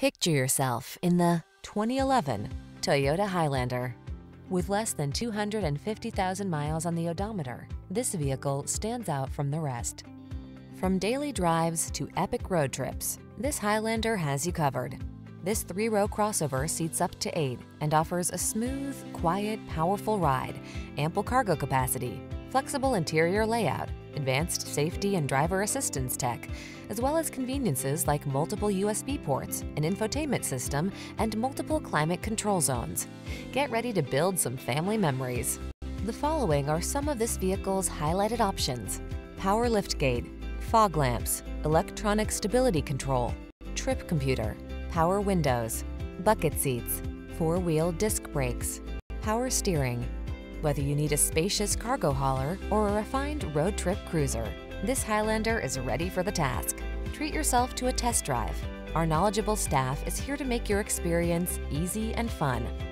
Picture yourself in the 2011 Toyota Highlander. With less than 250,000 miles on the odometer, this vehicle stands out from the rest. From daily drives to epic road trips, this Highlander has you covered. This three-row crossover seats up to 8 and offers a smooth, quiet, powerful ride, ample cargo capacity, flexible interior layout, advanced safety and driver assistance tech, as well as conveniences like multiple USB ports, an infotainment system, and multiple climate control zones. Get ready to build some family memories. The following are some of this vehicle's highlighted options: power liftgate, fog lamps, electronic stability control, trip computer, power windows, bucket seats, four-wheel disc brakes, power steering. Whether you need a spacious cargo hauler or a refined road trip cruiser, this Highlander is ready for the task. Treat yourself to a test drive. Our knowledgeable staff is here to make your experience easy and fun.